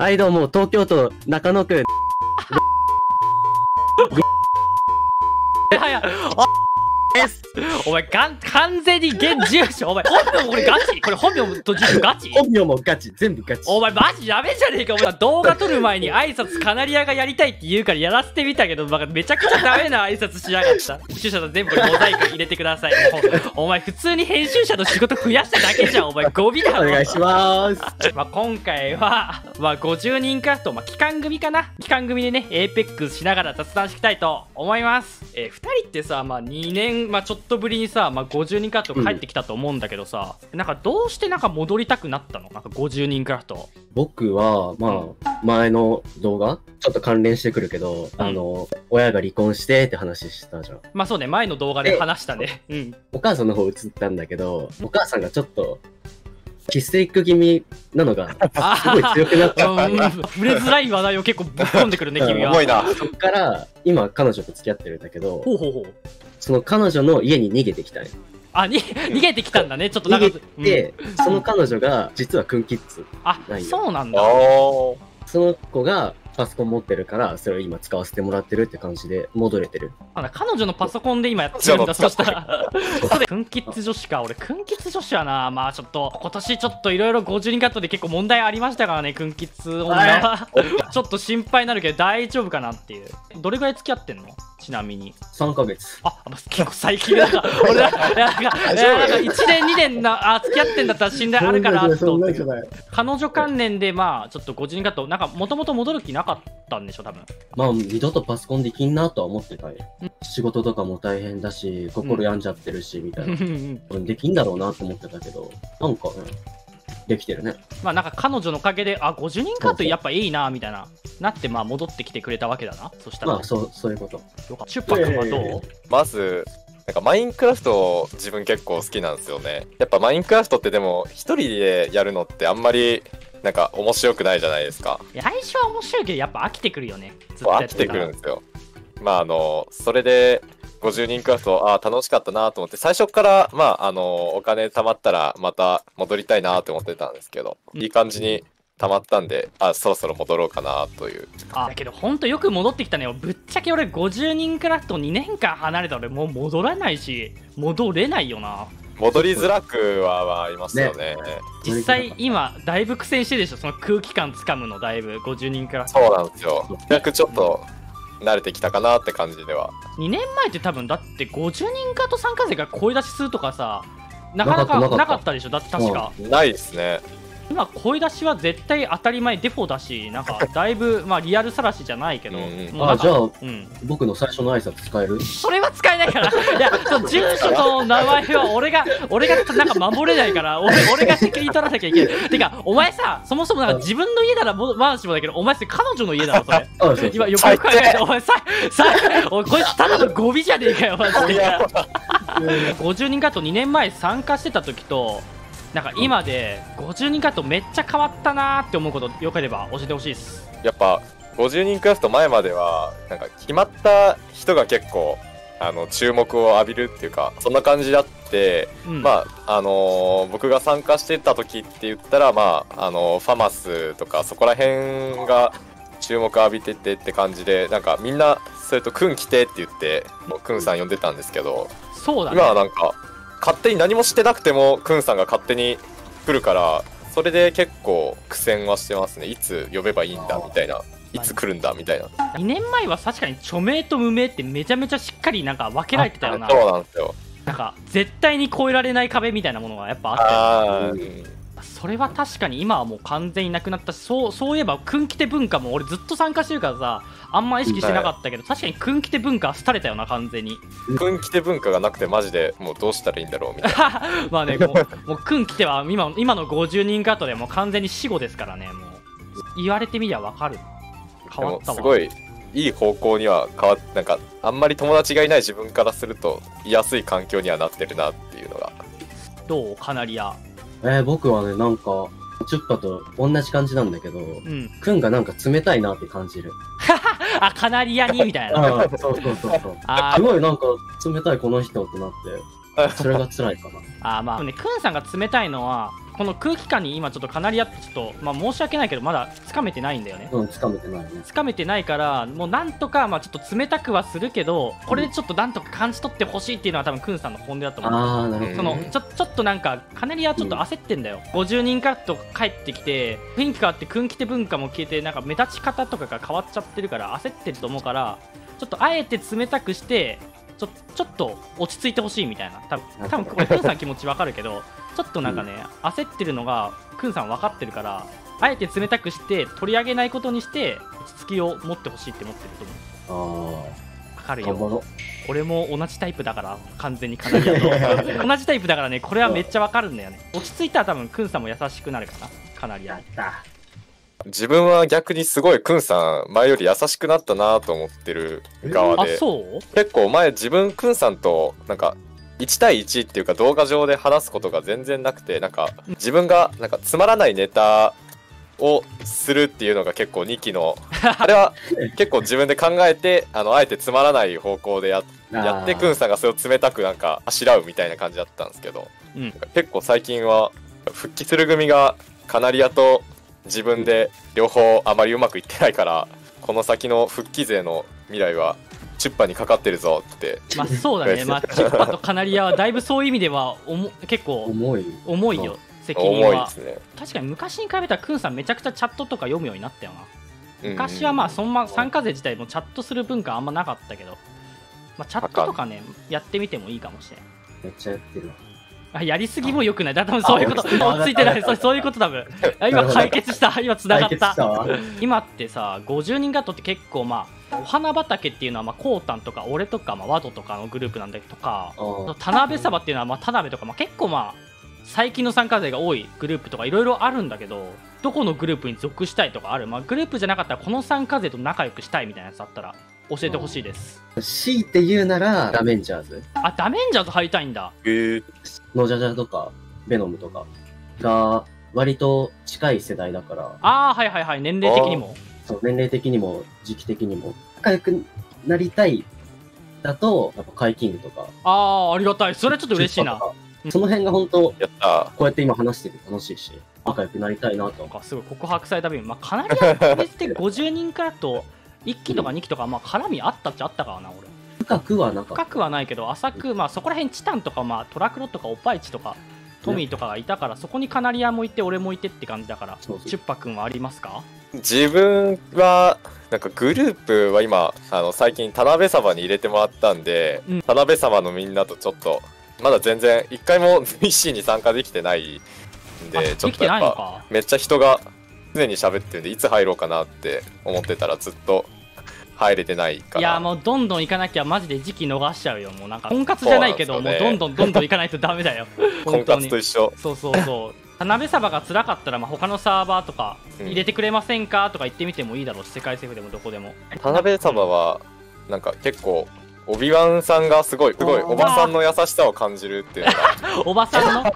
はい、どうも、東京都中野区。お前、完全に現住所。お前、本名もこれガチ。これ本名もと住所ガチ。本名もガチ。全部ガチ。お前、マジやべえじゃねえか。お前、動画撮る前に挨拶カナリアがやりたいって言うからやらせてみたけど、めちゃくちゃダメな挨拶しやがった。編集者さん全部モザイク入れてください。お前、普通に編集者の仕事増やしただけじゃん。お前、ゴミだろ。お願いします。まあ、今回は、まあ、50人かと、まあ、期間組かな。期間組でね、APEX しながら雑談していきたいと思います。2人ってさ、まあ、2年、まあちょっとぶりにさ、まあ、50人カット帰ってきたと思うんだけどさ、なんかどうしてなんか戻りたくなったの？なんか50人カット。僕はまあ前の動画ちょっと関連してくるけど、親が離婚してって話したじゃん。まあそうね、前の動画で話したね。うん、お母さんの方映ったんだけど、お母さんがちょっとヒステリック気味なのがすごい強くなった。触れづらい話題を結構ぶっ込んでくるね、君は。すごいな。そっから今彼女と付き合ってるんだけど、ほうほうほう、その彼女の家に逃げてきたね。あ、逃げてきたんだね。ちょっと逃げて、その彼女が実はクンキッズ。あ、そうなんだ。その子がパソコン持ってるから、それを今使わせてもらってるって感じで戻れてる。あ、彼女のパソコンで今やってるんだ。そしたらクンキッズ女子か。俺クンキッズ女子はな、まあちょっと今年ちょっといろいろ50人カットで結構問題ありましたからね。クンキッズ女はちょっと心配になるけど大丈夫かなっていう。どれぐらい付き合ってんの？ちなみに3ヶ月。あ、結構最近だから。俺なんか1年2年なあ付き合ってんだったら信頼あるかなと思って。彼女関連でまあちょっと50人カット、なんかもともと戻る気なかったんでしょ多分。まあ二度とパソコンできんなとは思ってたよ。仕事とかも大変だし心病んじゃってるしみたいな、できんだろうなと思ってたけど、なんかねできてるね。まあなんか彼女のおかげで、あ、50人カットやっぱいいなみたいななって、まあ戻ってきてくれたわけだな。そしたらまあそういうこと。チュッパ君はどう？まずなんかマインクラフト自分結構好きなんですよね。やっぱマインクラフトってでも一人でやるのってあんまりなんか面白くないじゃないですか。最初は面白いけどやっぱ飽きてくるよね。ずっと飽きてくるんですよ。まあそれで50人クラフト、あ、楽しかったなと思って、最初から、まあ、お金貯まったら、また戻りたいなと思ってたんですけど、いい感じに貯まったんで、あ、そろそろ戻ろうかなという。あ、だけど、ほんとよく戻ってきたね。ぶっちゃけ俺、50人クラフト2年間離れたら、もう戻らないし、戻れないよな。戻りづらくはいますよね。実際今だいぶ苦戦してるでしょ、その空気感つかむの。だいぶ50人クラフト。そうなんですよ。ようやくちょっと慣れてきたかなって感じでは。2年前って多分だって50人かと参加税が声出しするとかさ、なかなかなかったでしょ。だって確かないですね。今声出しは絶対当たり前デフォだし、なんかだいぶまあリアルさらしじゃないけど。あ、じゃあ僕の最初の挨拶使える？それは使えないから。いや、住所と名前は俺がなんか守れないから、俺が責任取らなきゃいけない。てかお前さ、そもそもなんか自分の家なら話もだけど、お前って彼女の家だろそれ。今よく考えて、お前さ、おいこいつただのゴミじゃねえかよマジで。50人カット2年前参加してた時と。なんか今で50人カットめっちゃ変わったなーって思うことよければ教えてほしいです。やっぱ50人クラフト前まではなんか決まった人が結構注目を浴びるっていうか、そんな感じだって、まあ僕が参加してた時って言ったら、まあファマスとかそこら辺が注目浴びててって感じで、なんかみんなそれと「くん来て」って言ってくんさん呼んでたんですけど、そうだね、今はなんか。勝手に何もしてなくてもくんさんが勝手に来るから、それで結構苦戦はしてますね。いつ呼べばいいんだみたいな、いつ来るんだみたいな。2年前は確かに著名と無名ってめちゃめちゃしっかりなんか分けられてたよな。そうなんですよ。なんか絶対に越えられない壁みたいなものがやっぱあって、それは確かに今はもう完全になくなったし、そういえばくんきて文化も俺ずっと参加してるからさ、あんま意識してなかったけど、確かにくんきて文化は廃れたよな完全に。くんきて文化がなくてマジでもうどうしたらいいんだろうみたいな。まあね、もうくんきては今の50人カットでもう完全に死後ですからね。もう言われてみりゃわかる。変わったわ。すごいいい方向には変わっ、なんかあんまり友達がいない自分からすると居やすい環境にはなってるなっていうのが。どうカナリア？僕はね、なんか、チュッパと同じ感じなんだけど、くんがなんか冷たいなって感じる。あ、カナリアにみたいな。そう。すごいなんか、冷たいこの人ってなって、それが辛いかな。あ、まあ、くんさんが冷たいのは、この空気感に今ちょっとかなりあって、ちょっとまあ申し訳ないけどまだつかめてないんだよね。うん、つかめてないね。つかめてないからもうなんとかまあちょっと冷たくはするけど、これでちょっとなんとか感じ取ってほしいっていうのは多分クンさんの本音だと思う。ああ、なるほど。そのちょっとなんかカナリアちょっと焦ってんだよ。50人カット帰ってきて雰囲気変わってクン来て文化も消えてなんか目立ち方とかが変わっちゃってるから焦ってると思うから、ちょっとあえて冷たくしてちょっと落ち着いてほしいみたいな、多分これクンさんの気持ちわかるけどちょっとなんかね、焦ってるのがクンさん分かってるからあえて冷たくして取り上げないことにして落ち着きを持ってほしいって思ってると思う。分かるよ、俺も同じタイプだから。完全にカナリアと同じタイプだからね、これはめっちゃ分かるんだよね。落ち着いたら多分クンさんも優しくなるかな、カナリアに。自分は逆にすごいクンさん前より優しくなったなと思ってる側で、結構前自分クンさんとなんか1対1っていうか動画上で話すことが全然なくて、なんか自分がなんかつまらないネタをするっていうのが結構2期のあれは結構自分で考えて あえてつまらない方向でやってクンさんがそれを冷たくなんかあしらうみたいな感じだったんですけど、うん、結構最近は復帰する組がカナリアと自分で両方あまりうまくいってないから、この先の復帰勢の未来はチュッパにかかってるぞって。まあそうだね、まあチュッパとカナリアはだいぶそういう意味では結構重いよ、責任は。重いですね。確かに昔に比べたらクンさんめちゃくちゃチャットとか読むようになったよな。昔はまあそんな参加勢自体もチャットする文化あんまなかったけど、まあ、チャットとかねやってみてもいいかもしれない。めっちゃやってるわ。やりすぎも良くない。だから多分そういうこと。落ち着いてない。そういうこと多分。今解決した。今つながった。今ってさ、50人カットって結構まあ、お花畑っていうのはまあ、コウタンとか俺とか、まあ、ワドとかのグループなんだけどとか、田辺サバっていうのはまあ、田辺とか、まあ結構まあ、最近の参加勢が多いグループとかいろいろあるんだけど、どこのグループに属したいとかある。まあ、グループじゃなかったらこの参加勢と仲良くしたいみたいなやつあったら。教えてほしいです。強いて言うならダメンジャーズ。あ、ダメンジャーズ入りたいんだ。ノジャジャとかベノムとかが割と近い世代だから。ああ、はいはいはい。年齢的にも。そう、年齢的にも時期的にも仲良くなりたいだとやっぱカイキングとか。ああ、ありがたい。それちょっと嬉しいな。その辺が本当こうやって今話してて楽しいし、仲良くなりたいなとか。すごい告白された分、まあかなり別で50人からと。1期とか2期とかまあ絡みあったっちゃあったからな。俺深くはないけど浅く、まあそこら辺チタンとかまあトラクロとかオパイチとかトミーとかがいたから、そこにカナリアもいて俺もいてって感じだから。チュッパ君はありますか？自分はなんかグループは今最近田辺様に入れてもらったんで、田辺様のみんなとちょっとまだ全然一回も VC に参加できてないんで、ちょっとやっぱめっちゃ人が常に喋ってるんで、いつ入ろうかなって思ってたらずっと入れてないから。いやもうどんどん行かなきゃマジで時期逃しちゃうよ。もうなんか婚活じゃないけど、もうどんどん行かないとダメだよ婚活と一緒。そう田辺サバが辛かったら、まあ他のサーバーとか入れてくれませんかとか言ってみてもいいだろうし、世界政府でもどこでも。田辺サバはなんか結構オビワンさんがすごいおばさんの優しさを感じるっていうのがおばさんの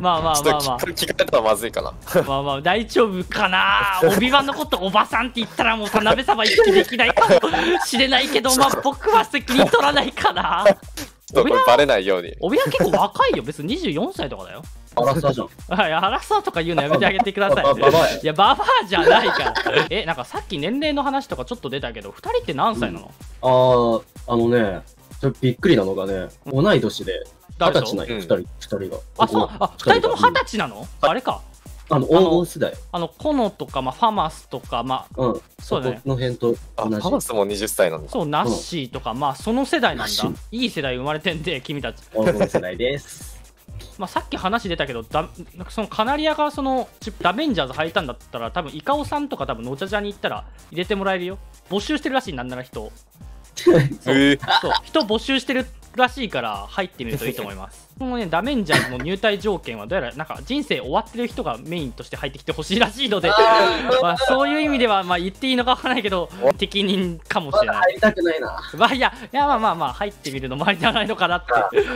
まあ聞かれたらまずいかなまあ大丈夫かな。オビワンのことおばさんって言ったらもう田辺様一気できないかもしれないけど、まあ僕は責任取らないかな。ちょっとこれバレないように。オビワン結構若いよ、別に24歳とかだよ。アラサーじゃん。はい、アラサーとか言うのやめてあげてください。いや、ババアじゃないから。なんかさっき年齢の話とかちょっと出たけど、2人って何歳なの？あのね、ちょっとびっくりなのがね、同い年で20歳なの、2人が。あ、そう、あ、2人とも20歳なの？あれか。黄金世代。コノとか、まあ、ファマスとか、まあ、そうだね。この辺と同じ。ファマスも20歳なんだ。そう、ナッシーとか、まあ、その世代なんだ。いい世代生まれてんで、君たち。黄金世代です。まあさっき話出たけど、そのカナリアがそのダメンジャーズ入ったんだったら、多分イカオさんとか多分のちゃちゃに行ったら入れてもらえるよ。募集してるらしい、なんなら人そう人募集してるらしいから入ってみるといいと思いますもうね、ダメンジャーズの入隊条件はどうやらなんか人生終わってる人がメインとして入ってきてほしいらしいのでまあそういう意味ではまあ言っていいのかわからないけど適任かもしれない。入りたくないな。まあいやまあ入ってみるのもありじゃないのかなっ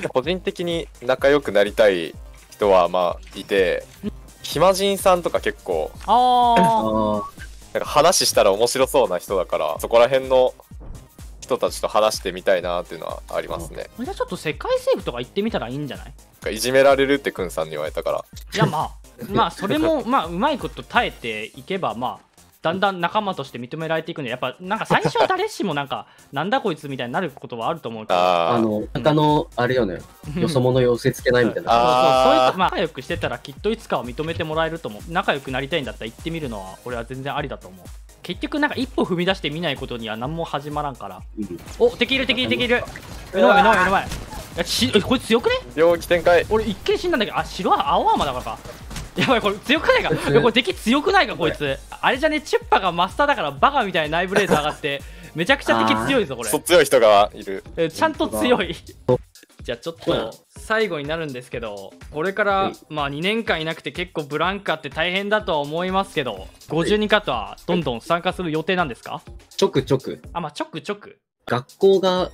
て個人的に仲良くなりたい人はまあいて、暇人さんとか結構なんか話したら面白そうな人だから、そこら辺の人たちと話してみたいなっていうのはありますね。じゃあちょっと世界政府とか行ってみたらいいんじゃない？いじめられるってくんさんに言われたから。いやまあまあそれもまあうまいこと耐えていけば、まあだんだん仲間として認められていくんで、やっぱなんか最初誰しもなんかなんだこいつみたいになることはあると思うけど、他のあれよね、よそ者寄せつけないみたいな、そうそう、まあ仲良くしてたらきっといつかは認めてもらえると思う。仲良くなりたいんだったら行ってみるのは俺は全然ありだと思う。結局なんか一歩踏み出してみないことには何も始まらんから。お、敵いる敵いる敵いる、目の前目の前目の前、これ強くね、領域展開。俺一見死んだんだけど、あ、白は青アーマーだからか、やばい、これ強くないか、これ敵強くないかこいつ。あれじゃね、チュッパがマスターだからバカみたいなナイブレーザー上がってめちゃくちゃ敵強いぞこれ。強い人がいる、ちゃんと強い。じゃあちょっと最後になるんですけど、これからまあ2年間いなくて結構ブランカって大変だとは思いますけど、52カットはどんどん参加する予定なんですか？ちょくちょく、あ、まあちょくちょく。学校が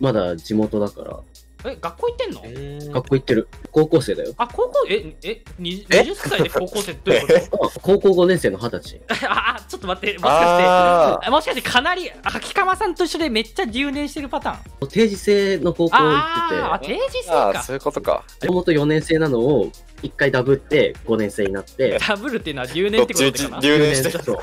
まだ地元だから。え、学校行ってんの？学校行ってる。高校生だよ。あ、高校、20歳で高校生ってどういうこと？高校5年生の20歳。あ、ちょっと待って、もしかしてかなり、秋釜さんと一緒でめっちゃ留年してるパターン。定時制の高校行ってて。定時制か。そういうことか。もと4年生なのを1回ダブって5年生になって。ダブるっていうのは留年ってことかな？留年してる。そう。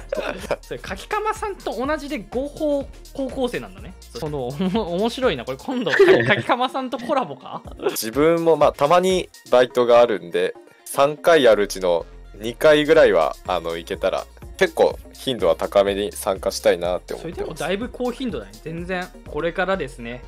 柿釜さんと同じで合法高校生なんだね。その、面白いな。これ今度、柿釜さんとコラボか？自分もまあたまにバイトがあるんで、3回あるうちの2回ぐらいは行けたら結構頻度は高めに参加したいなって思ってます。それでもだいぶ高頻度だね。全然これからですね。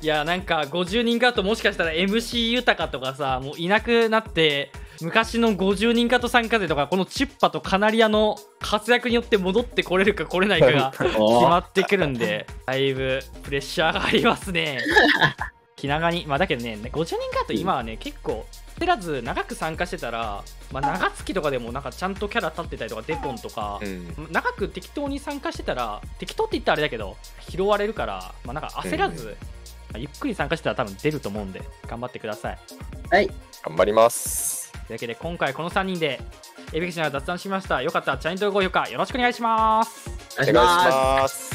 いや、なんか50人カット、もしかしたら MC 豊かとかさ、もういなくなって昔の50人カット参加勢とか、このチュッパとカナリアの活躍によって戻ってこれるかこれないかが決まってくるんで、だいぶプレッシャーがありますね。気長に、まあだけどね、50人カット今はね、結構焦らず長く参加してたら、まあ、長月とかでもなんかちゃんとキャラ立ってたりとか、デコンとか、うん、長く適当に参加してたら、適当って言ったらあれだけど拾われるから、まあ、なんか焦らず、ゆっくり参加してたら多分出ると思うんで頑張ってください。はい、頑張ります。というわけで今回この3人でAPEXの雑談しました。よかったらチャンネル登録、高評価よろしくお願いします。お願いします。